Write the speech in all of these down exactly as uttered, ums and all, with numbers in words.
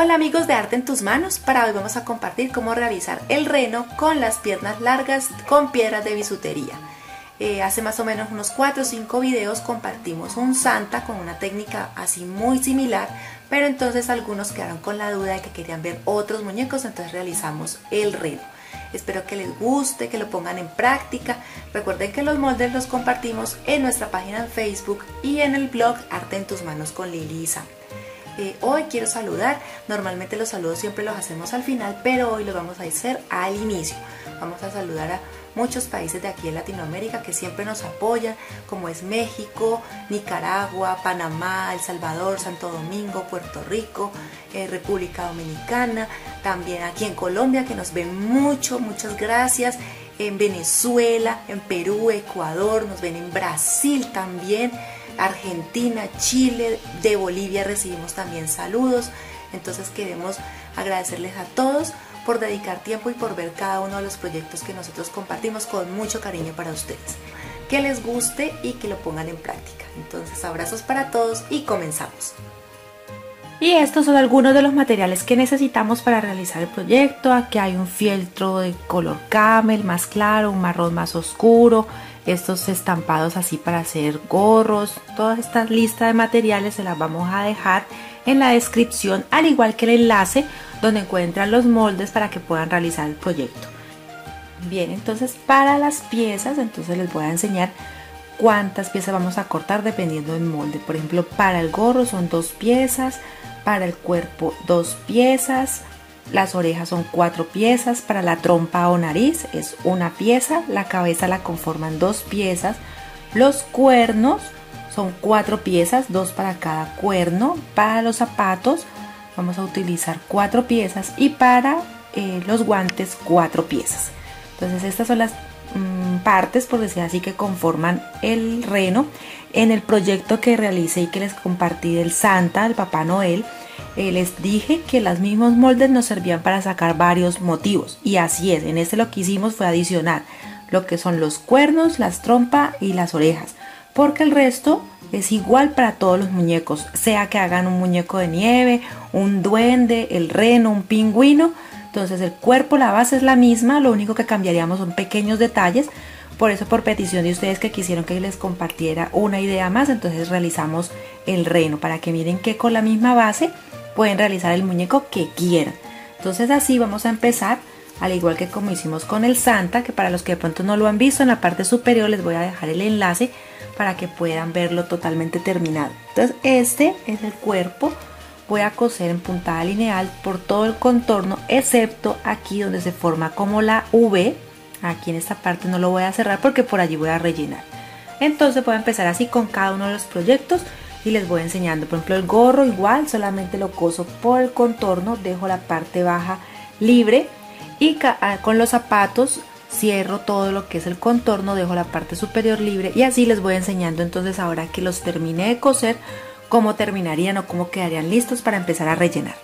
Hola amigos de Arte en Tus Manos, para hoy vamos a compartir cómo realizar el reno con las piernas largas con piedras de bisutería. Eh, hace más o menos unos cuatro o cinco videos compartimos un santa con una técnica así muy similar, pero entonces algunos quedaron con la duda de que querían ver otros muñecos, entonces realizamos el reno. Espero que les guste, que lo pongan en práctica. Recuerden que los moldes los compartimos en nuestra página en Facebook y en el blog Arte en Tus Manos con Lili y Sam. Eh, hoy quiero saludar, normalmente los saludos siempre los hacemos al final, pero hoy los vamos a hacer al inicio. Vamos a saludar a muchos países de aquí de Latinoamérica que siempre nos apoyan, como es México, Nicaragua, Panamá, El Salvador, Santo Domingo, Puerto Rico, eh, República Dominicana, también aquí en Colombia que nos ven mucho, muchas gracias, en Venezuela, en Perú, Ecuador, nos ven en Brasil también, Argentina, Chile, de Bolivia recibimos también saludos. Entonces queremos agradecerles a todos por dedicar tiempo y por ver cada uno de los proyectos que nosotros compartimos con mucho cariño para ustedes. Que les guste y que lo pongan en práctica. Entonces abrazos para todos y comenzamos. Y estos son algunos de los materiales que necesitamos para realizar el proyecto. Aquí hay un fieltro de color camel más claro, un marrón más oscuro, estos estampados así para hacer gorros. Toda esta lista de materiales se las vamos a dejar en la descripción, al igual que el enlace donde encuentran los moldes para que puedan realizar el proyecto. Bien, entonces para las piezas, entonces les voy a enseñar cuántas piezas vamos a cortar dependiendo del molde. Por ejemplo, para el gorro son dos piezas, para el cuerpo dos piezas, las orejas son cuatro piezas, para la trompa o nariz es una pieza, la cabeza la conforman dos piezas, los cuernos son cuatro piezas, dos para cada cuerno, para los zapatos vamos a utilizar cuatro piezas y para eh, los guantes cuatro piezas. Entonces estas son las mmm, partes, por decir así, que conforman el reno. En el proyecto que realicé y que les compartí del Santa, del Papá Noel, eh, les dije que los mismos moldes nos servían para sacar varios motivos, y así es. En este lo que hicimos fue adicionar lo que son los cuernos, las trompas y las orejas, porque el resto es igual para todos los muñecos, sea que hagan un muñeco de nieve, un duende, el reno, un pingüino. Entonces el cuerpo, la base es la misma, lo único que cambiaríamos son pequeños detalles. Por eso, por petición de ustedes que quisieron que les compartiera una idea más, entonces realizamos el reno para que miren que con la misma base pueden realizar el muñeco que quieran. Entonces así vamos a empezar, al igual que como hicimos con el Santa, que para los que de pronto no lo han visto, en la parte superior les voy a dejar el enlace para que puedan verlo totalmente terminado. Entonces este es el cuerpo. Voy a coser en puntada lineal por todo el contorno, excepto aquí donde se forma como la V. Aquí en esta parte no lo voy a cerrar porque por allí voy a rellenar. Entonces voy a empezar así con cada uno de los proyectos y les voy enseñando. Por ejemplo, el gorro igual, solamente lo coso por el contorno, dejo la parte baja libre, y con los zapatos cierro todo lo que es el contorno, dejo la parte superior libre, y así les voy enseñando. Entonces ahora que los terminé de coser, cómo terminarían o cómo quedarían listos para empezar a rellenar.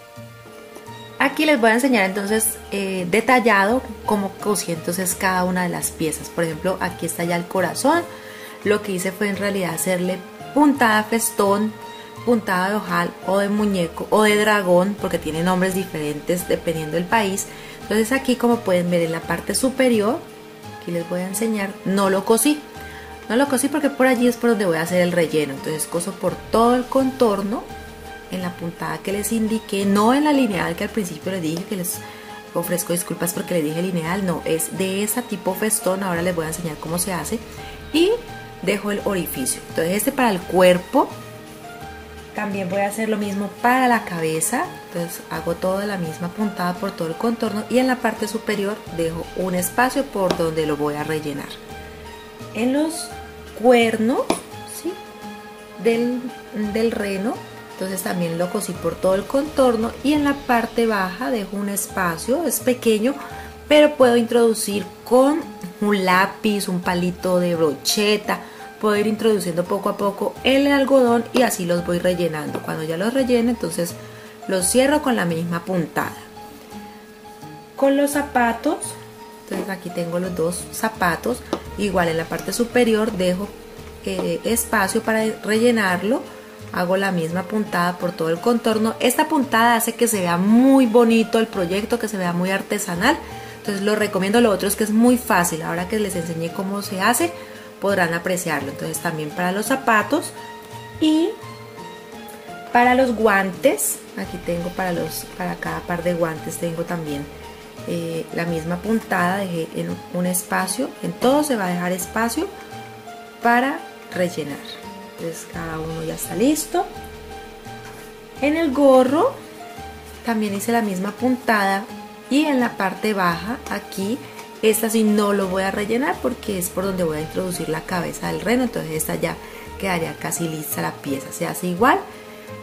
Aquí les voy a enseñar entonces eh, detallado cómo cosí entonces cada una de las piezas. Por ejemplo, aquí está ya el corazón. Lo que hice fue en realidad hacerle puntada festón, puntada de ojal o de muñeco o de dragón, porque tiene nombres diferentes dependiendo del país. Entonces aquí, como pueden ver en la parte superior, aquí les voy a enseñar, no lo cosí. No lo cosí porque por allí es por donde voy a hacer el relleno. Entonces coso por todo el contorno en la puntada que les indiqué, no en la lineal que al principio les dije, que les ofrezco disculpas porque les dije lineal, no, es de esa tipo festón. Ahora les voy a enseñar cómo se hace, y dejo el orificio. Entonces este para el cuerpo. También voy a hacer lo mismo para la cabeza. Entonces hago todo de la misma puntada por todo el contorno, y en la parte superior dejo un espacio por donde lo voy a rellenar. En los cuernos, ¿sí?, del, del reno, entonces también lo cosí por todo el contorno, y en la parte baja dejo un espacio, es pequeño, pero puedo introducir con un lápiz, un palito de brocheta, puedo ir introduciendo poco a poco el algodón y así los voy rellenando. Cuando ya los rellene, entonces los cierro con la misma puntada. Con los zapatos, entonces aquí tengo los dos zapatos. Igual en la parte superior dejo eh, espacio para rellenarlo. hago la misma puntada por todo el contorno. Esta puntada hace que se vea muy bonito el proyecto, que se vea muy artesanal, entonces lo recomiendo. Lo otro es que es muy fácil, ahora que les enseñé cómo se hace podrán apreciarlo. Entonces también para los zapatos y para los guantes, aquí tengo para, los, para cada par de guantes tengo también eh, la misma puntada, dejé en un espacio, en todo se va a dejar espacio para rellenar. Entonces cada uno ya está listo. En el gorro también hice la misma puntada y en la parte baja aquí, esta sí no lo voy a rellenar porque es por donde voy a introducir la cabeza del reno, entonces esta ya quedaría casi lista la pieza. Se hace igual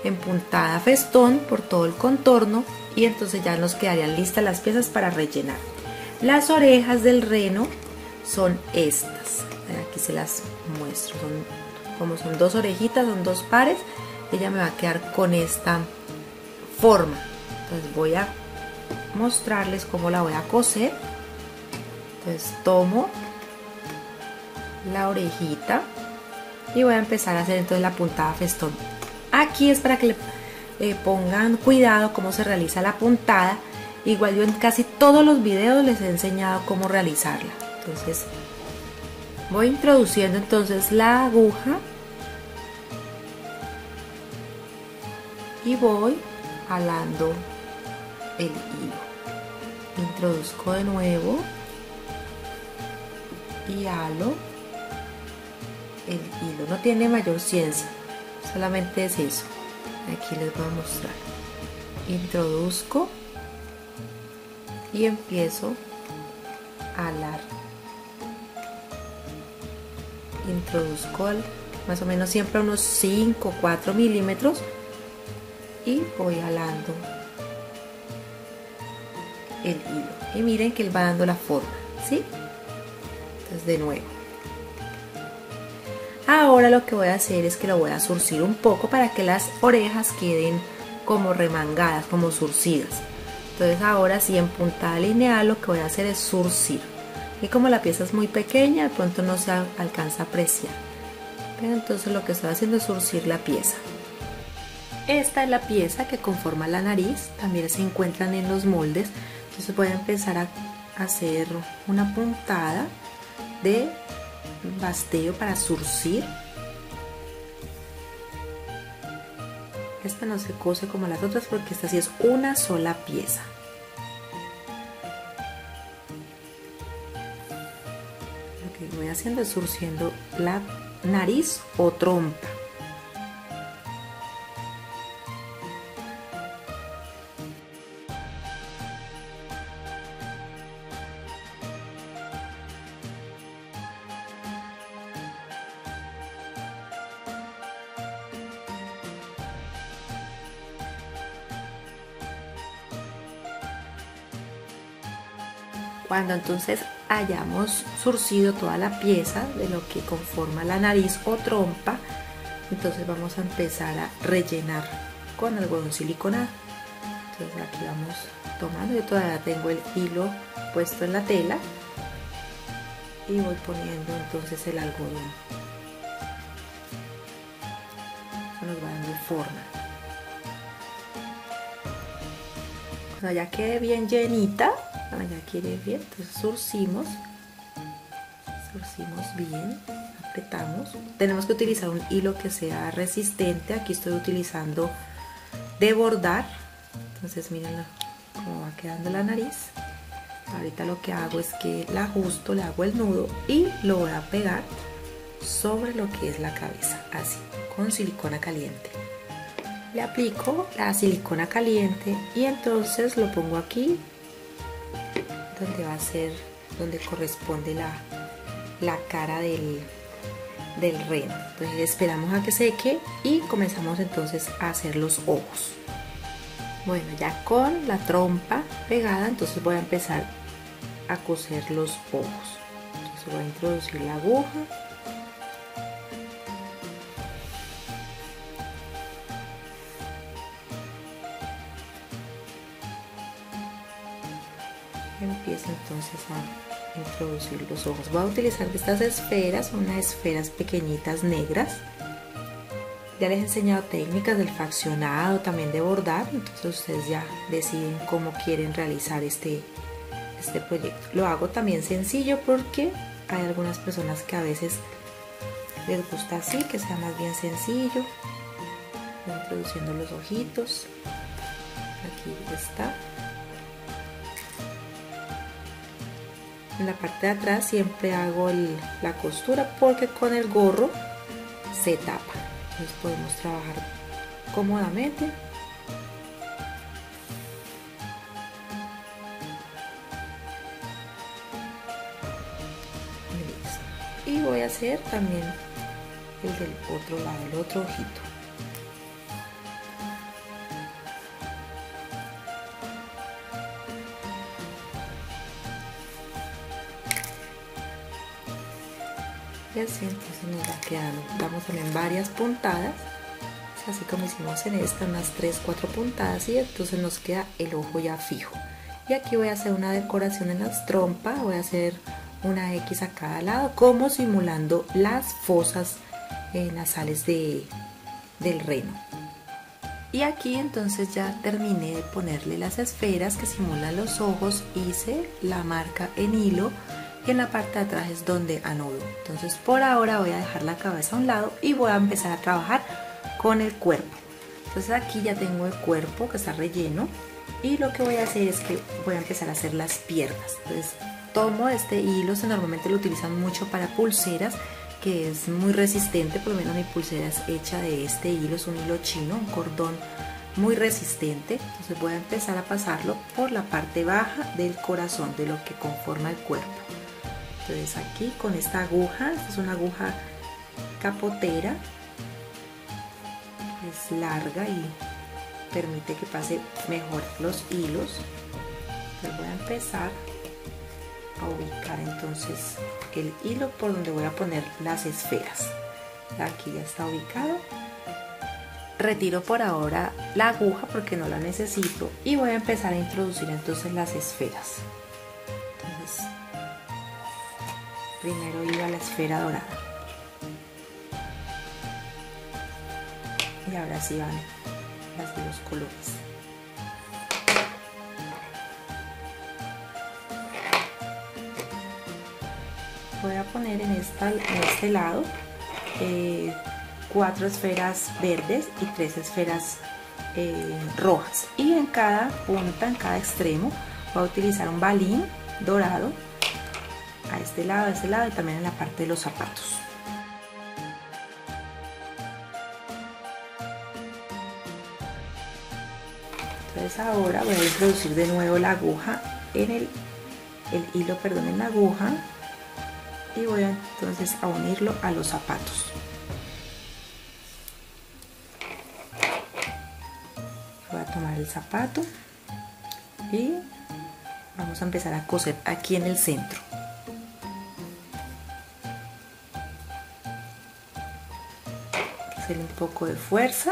en puntada festón por todo el contorno y entonces ya nos quedarían listas las piezas para rellenar. Las orejas del reno son estas, aquí se las muestro, son, como son dos orejitas, son dos pares, ella me va a quedar con esta forma. Entonces voy a mostrarles cómo la voy a coser. Entonces tomo la orejita y voy a empezar a hacer entonces la puntada festón. Aquí es para que le eh, pongan cuidado cómo se realiza la puntada. Igual yo en casi todos los videos les he enseñado cómo realizarla. Entonces voy introduciendo entonces la aguja y voy jalando el hilo. Introduzco de nuevo y halo el hilo. No tiene mayor ciencia, solamente es eso. Aquí les voy a mostrar. Introduzco y empiezo a alar. Introduzco más o menos siempre unos cinco o cuatro milímetros y voy alando el hilo. Y miren que él va dando la forma, ¿sí? Entonces de nuevo. Ahora lo que voy a hacer es que lo voy a zurcir un poco para que las orejas queden como remangadas, como zurcidas. Entonces ahora sí en puntada lineal lo que voy a hacer es zurcir. Y como la pieza es muy pequeña, de pronto no se alcanza a apreciar. Pero entonces lo que estoy haciendo es zurcir la pieza. Esta es la pieza que conforma la nariz, también se encuentran en los moldes. Entonces voy a empezar a hacer una puntada de basteo para zurcir. Esta no se cose como las otras porque esta sí es una sola pieza. Lo que voy haciendo es zurciendo la nariz o trompa. Cuando entonces hayamos zurcido toda la pieza de lo que conforma la nariz o trompa, entonces vamos a empezar a rellenar con algodón siliconado. Entonces aquí vamos tomando, yo todavía tengo el hilo puesto en la tela y voy poniendo entonces el algodón. Eso nos va dando forma. Cuando ya quede bien llenita, ya quiere bien, entonces zurcimos, zurcimos bien, apretamos. Tenemos que utilizar un hilo que sea resistente, aquí estoy utilizando de bordar. Entonces miren cómo va quedando la nariz. Ahorita lo que hago es que la ajusto, le hago el nudo y lo voy a pegar sobre lo que es la cabeza, así, con silicona caliente. Le aplico la silicona caliente y entonces lo pongo aquí donde va a ser, donde corresponde la, la cara del, del reno. Entonces esperamos a que seque y comenzamos entonces a hacer los ojos. Bueno, ya con la trompa pegada, entonces voy a empezar a coser los ojos. Entonces voy a introducir la aguja. Empiezo entonces a introducir los ojos. Voy a utilizar estas esferas, unas esferas pequeñitas negras. Ya les he enseñado técnicas del fraccionado, también de bordar, entonces ustedes ya deciden cómo quieren realizar este, este proyecto. Lo hago también sencillo porque hay algunas personas que a veces les gusta así, que sea más bien sencillo. Voy introduciendo los ojitos, aquí está. En la parte de atrás siempre hago el, la costura porque con el gorro se tapa, entonces podemos trabajar cómodamente. Y voy a hacer también el del otro lado, el otro ojito. Y así entonces nos va quedando, damos también varias puntadas, así como hicimos en esta, unas tres, cuatro puntadas, y entonces nos queda el ojo ya fijo. Y aquí voy a hacer una decoración en las trompas, voy a hacer una X a cada lado, como simulando las fosas nasales de, del reno. Y aquí entonces ya terminé de ponerle las esferas que simulan los ojos, hice la marca en hilo, y en la parte de atrás es donde anudo. Entonces por ahora voy a dejar la cabeza a un lado y voy a empezar a trabajar con el cuerpo. Entonces aquí ya tengo el cuerpo que está relleno y lo que voy a hacer es que voy a empezar a hacer las piernas. Entonces tomo este hilo, se normalmente lo utilizan mucho para pulseras, que es muy resistente, por lo menos mi pulsera es hecha de este hilo, es un hilo chino, un cordón muy resistente. Entonces voy a empezar a pasarlo por la parte baja del corazón, de lo que conforma el cuerpo. Entonces aquí con esta aguja, esta es una aguja capotera, es larga y permite que pase mejor los hilos. Entonces voy a empezar a ubicar entonces el hilo por donde voy a poner las esferas. Aquí ya está ubicado. Retiro por ahora la aguja porque no la necesito y voy a empezar a introducir entonces las esferas. Entonces, primero iba a la esfera dorada y ahora sí van las de los colores. Voy a poner en, esta, en este lado eh, cuatro esferas verdes y tres esferas eh, rojas, y en cada punta, en cada extremo voy a utilizar un balín dorado. A este lado, a este lado y también en la parte de los zapatos. Entonces ahora voy a introducir de nuevo la aguja en el, el hilo, perdón, en la aguja, y voy a, entonces a unirlo a los zapatos. Voy a tomar el zapato y vamos a empezar a coser aquí en el centro. Un poco de fuerza,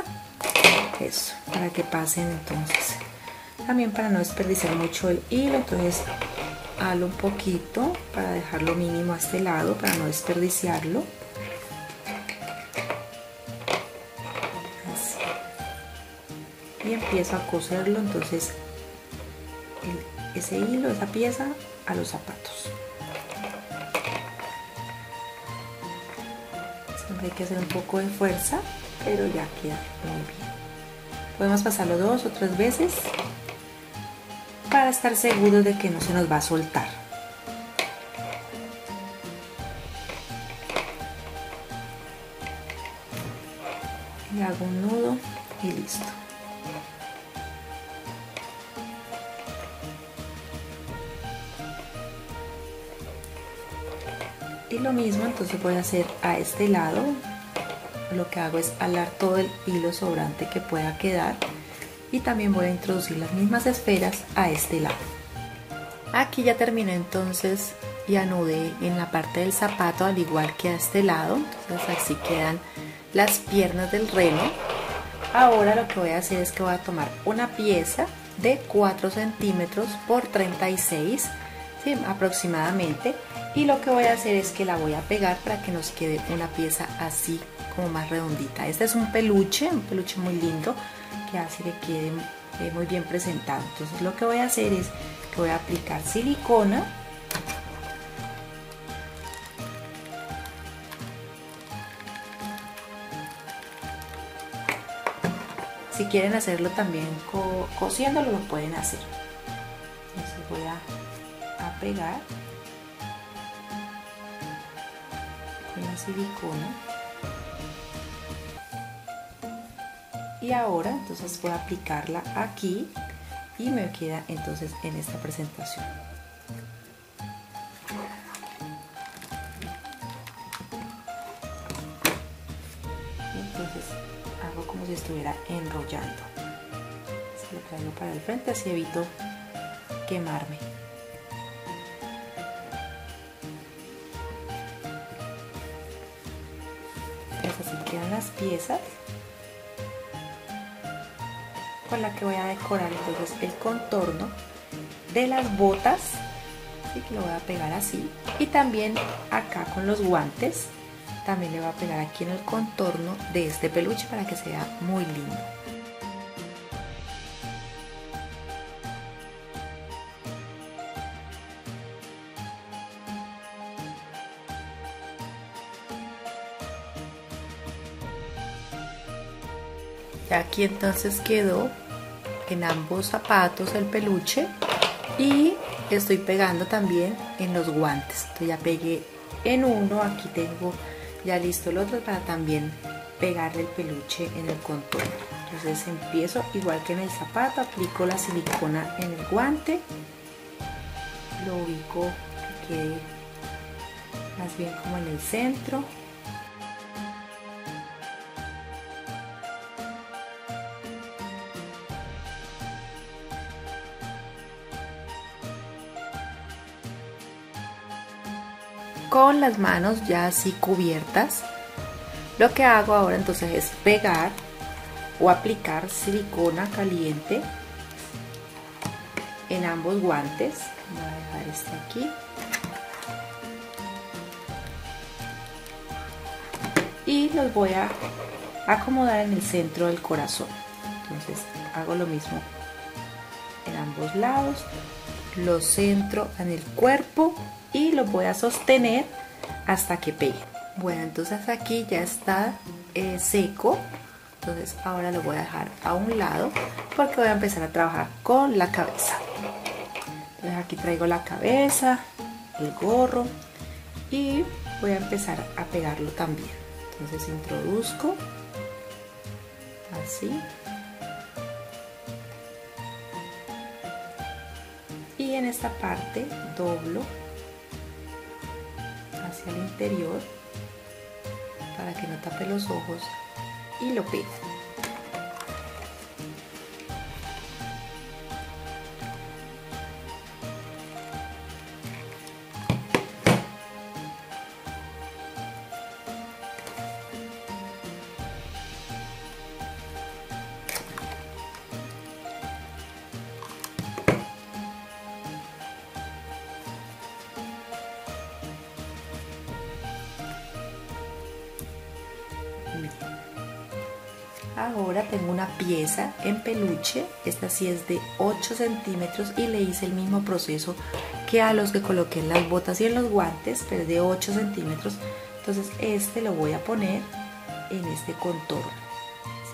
eso, para que pasen. Entonces también para no desperdiciar mucho el hilo, entonces halo un poquito para dejarlo mínimo a este lado, para no desperdiciarlo. Así. Y empiezo a coserlo entonces el, ese hilo, esa pieza a los zapatos. Hay que hacer un poco de fuerza, pero ya queda muy bien. Podemos pasarlo dos o tres veces para estar seguros de que no se nos va a soltar. Y hago un nudo y listo. Y lo mismo entonces voy a hacer a este lado. Lo que hago es alar todo el hilo sobrante que pueda quedar y también voy a introducir las mismas esferas a este lado. Aquí ya terminé entonces y anudé en la parte del zapato al igual que a este lado. Entonces así quedan las piernas del reno. Ahora lo que voy a hacer es que voy a tomar una pieza de cuatro centímetros por treinta y seis, sí, aproximadamente, y lo que voy a hacer es que la voy a pegar para que nos quede una pieza así como más redondita. Este es un peluche, un peluche muy lindo que hace que quede eh, muy bien presentado. Entonces lo que voy a hacer es que voy a aplicar silicona . Si quieren hacerlo también co cosiéndolo, lo pueden hacer. Entonces voy a, a pegar con la silicona. Y ahora entonces voy a aplicarla aquí y me queda entonces en esta presentación. Entonces hago como si estuviera enrollando. Se lo traigo para el frente, así evito quemarme. Entonces así quedan las piezas con la que voy a decorar entonces el contorno de las botas. Así que lo voy a pegar así, y también acá con los guantes también le voy a pegar aquí en el contorno de este peluche para que sea muy lindo. Ya aquí entonces quedó en ambos zapatos el peluche, y estoy pegando también en los guantes. Entonces ya pegué en uno, aquí tengo ya listo el otro para también pegarle el peluche en el contorno. Entonces empiezo igual que en el zapato, aplico la silicona en el guante, lo ubico que quede más bien como en el centro. Con las manos ya así cubiertas, lo que hago ahora entonces es pegar o aplicar silicona caliente en ambos guantes. Voy a dejar este aquí y los voy a acomodar en el centro del corazón. Entonces hago lo mismo en ambos lados, lo centro en el cuerpo y lo voy a sostener hasta que pegue. Bueno, entonces aquí ya está eh, seco, entonces ahora lo voy a dejar a un lado porque voy a empezar a trabajar con la cabeza. Entonces aquí traigo la cabeza, el gorro, y voy a empezar a pegarlo también. Entonces introduzco así y en esta parte doblo hacia el interior para que no tape los ojos y lo pego. Ahora tengo una pieza en peluche, esta sí es de ocho centímetros y le hice el mismo proceso que a los que coloqué en las botas y en los guantes, pero es de ocho centímetros. Entonces este lo voy a poner en este contorno,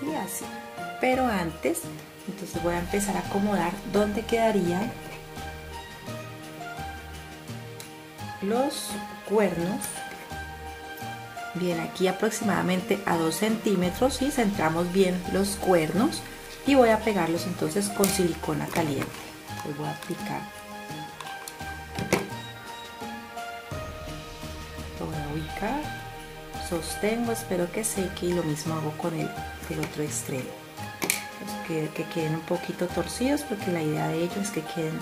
¿sí? Así. Pero antes entonces voy a empezar a acomodar dónde quedarían los cuernos. Bien, aquí aproximadamente a dos centímetros, y centramos bien los cuernos, y voy a pegarlos entonces con silicona caliente. Entonces voy a aplicar, lo voy a ubicar, sostengo, espero que seque, y lo mismo hago con el del otro extremo. Entonces, que, que queden un poquito torcidos, porque la idea de ellos es que queden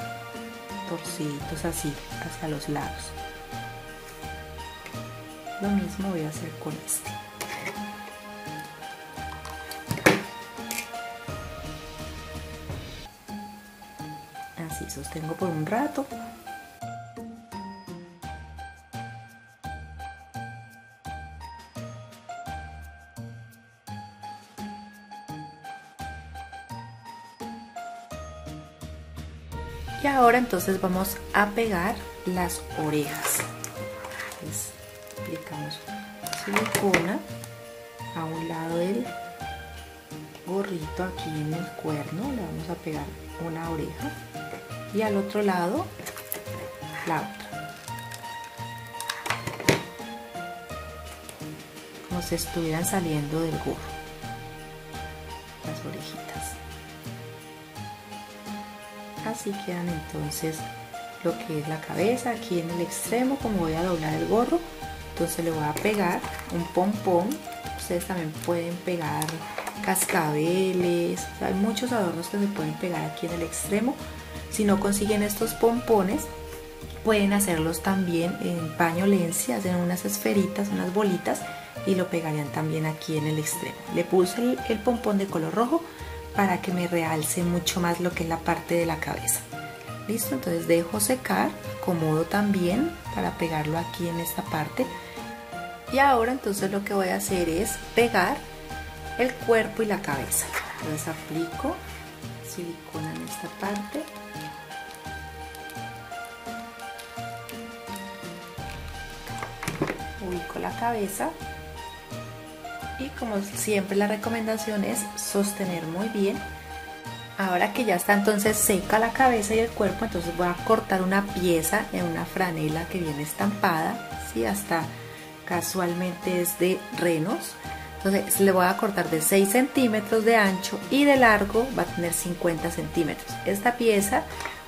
torciditos así hacia los lados. Lo mismo voy a hacer con este. Así sostengo por un rato. Y ahora entonces vamos a pegar las orejas. Entonces, aplicamos silicona a un lado del gorrito, aquí en el cuerno le vamos a pegar una oreja y al otro lado la otra, como si estuvieran saliendo del gorro las orejitas. Así quedan entonces lo que es la cabeza. Aquí en el extremo, como voy a doblar el gorro, entonces le voy a pegar un pompón. Ustedes también pueden pegar cascabeles, o sea, hay muchos adornos que se pueden pegar aquí en el extremo. Si no consiguen estos pompones, pueden hacerlos también en paño lency, hacen unas esferitas, unas bolitas y lo pegarían también aquí en el extremo. Le puse el, el pompón de color rojo para que me realce mucho más lo que es la parte de la cabeza. Listo, entonces dejo secar, acomodo también para pegarlo aquí en esta parte. Y ahora entonces lo que voy a hacer es pegar el cuerpo y la cabeza. Entonces aplico silicona en esta parte. Ubico la cabeza. Y como siempre la recomendación es sostener muy bien. Ahora que ya está entonces seca la cabeza y el cuerpo, entonces voy a cortar una pieza en una franela que viene estampada, ¿sí? Hasta casualmente es de renos. Entonces le voy a cortar de seis centímetros de ancho y de largo va a tener cincuenta centímetros. Esta pieza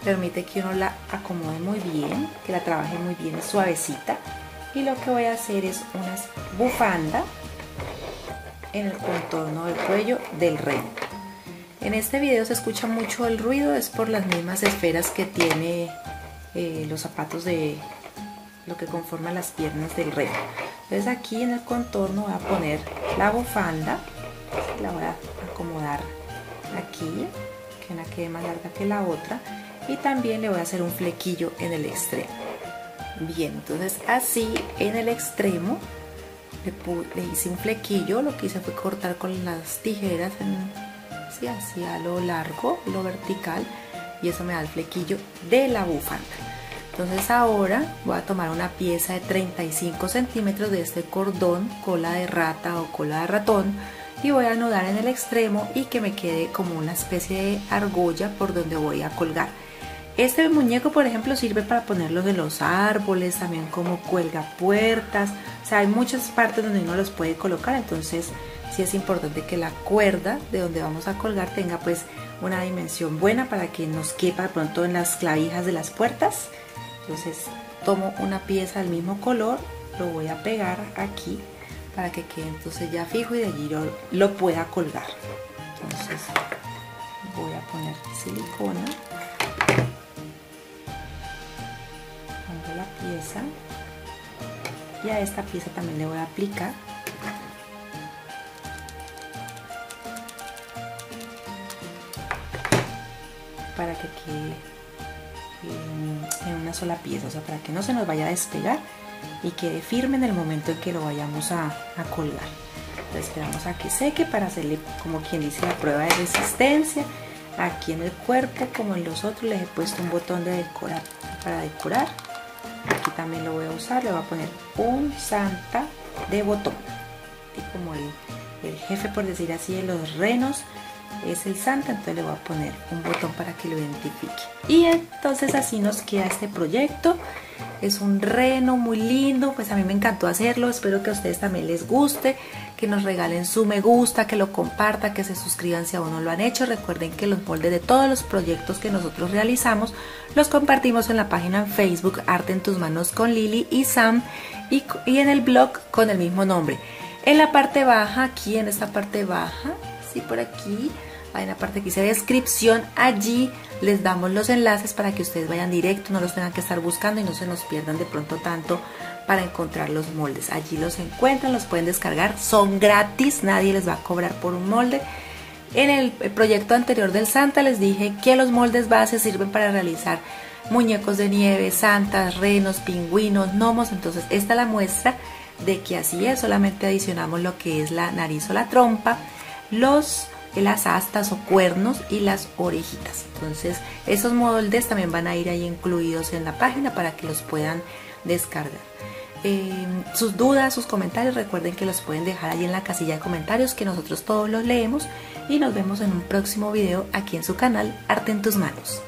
permite que uno la acomode muy bien, que la trabaje muy bien suavecita. Y lo que voy a hacer es una bufanda en el contorno del cuello del reno. En este video se escucha mucho el ruido, es por las mismas esferas que tiene eh, los zapatos de lo que conforman las piernas del reno. Entonces aquí en el contorno voy a poner la bufanda, la voy a acomodar aquí, que una quede más larga que la otra, y también le voy a hacer un flequillo en el extremo. Bien, entonces así en el extremo le, le hice un flequillo. Lo que hice fue cortar con las tijeras en, sí, hacia lo largo, lo vertical, y eso me da el flequillo de la bufanda. Entonces ahora voy a tomar una pieza de treinta y cinco centímetros de este cordón, cola de rata o cola de ratón, y voy a anudar en el extremo y que me quede como una especie de argolla por donde voy a colgar. Este muñeco, por ejemplo, sirve para ponerlos en los árboles, también como cuelga puertas. O sea, hay muchas partes donde uno los puede colocar, entonces sí es importante que la cuerda de donde vamos a colgar tenga pues una dimensión buena para que nos quepa de pronto en las clavijas de las puertas. Entonces tomo una pieza del mismo color, lo voy a pegar aquí para que quede entonces ya fijo y de allí lo, lo pueda colgar. Entonces voy a poner silicona, pongo la pieza y a esta pieza también le voy a aplicar para que quede en una sola pieza, o sea, para que no se nos vaya a despegar y quede firme en el momento en que lo vayamos a, a colgar. Entonces esperamos a que seque para hacerle, como quien dice, la prueba de resistencia. Aquí en el cuerpo, como en los otros, les he puesto un botón de decorar para decorar. Aquí también lo voy a usar, le voy a poner un santa de botón, y como el, el jefe, por decir así, de los renos es el santa, entonces le voy a poner un botón para que lo identifique. Y entonces así nos queda este proyecto. Es un reno muy lindo, pues a mí me encantó hacerlo. Espero que a ustedes también les guste, que nos regalen su me gusta, que lo compartan, que se suscriban si aún no lo han hecho. Recuerden que los moldes de todos los proyectos que nosotros realizamos los compartimos en la página en Facebook Arte en Tus Manos con Lili y Sam, y, y en el blog con el mismo nombre. En la parte baja, aquí en esta parte baja, y por aquí hay una parte que dice descripción, allí les damos los enlaces para que ustedes vayan directo, no los tengan que estar buscando y no se nos pierdan de pronto tanto para encontrar los moldes. Allí los encuentran, los pueden descargar, son gratis, nadie les va a cobrar por un molde. En el proyecto anterior del Santa les dije que los moldes base sirven para realizar muñecos de nieve, santas, renos, pingüinos, gnomos. Entonces esta es la muestra de que así es, solamente adicionamos lo que es la nariz o la trompa, los las astas o cuernos y las orejitas. Entonces esos moldes también van a ir ahí incluidos en la página para que los puedan descargar. Eh, sus dudas, sus comentarios, recuerden que los pueden dejar ahí en la casilla de comentarios, que nosotros todos los leemos, y nos vemos en un próximo video aquí en su canal Arte en Tus Manos.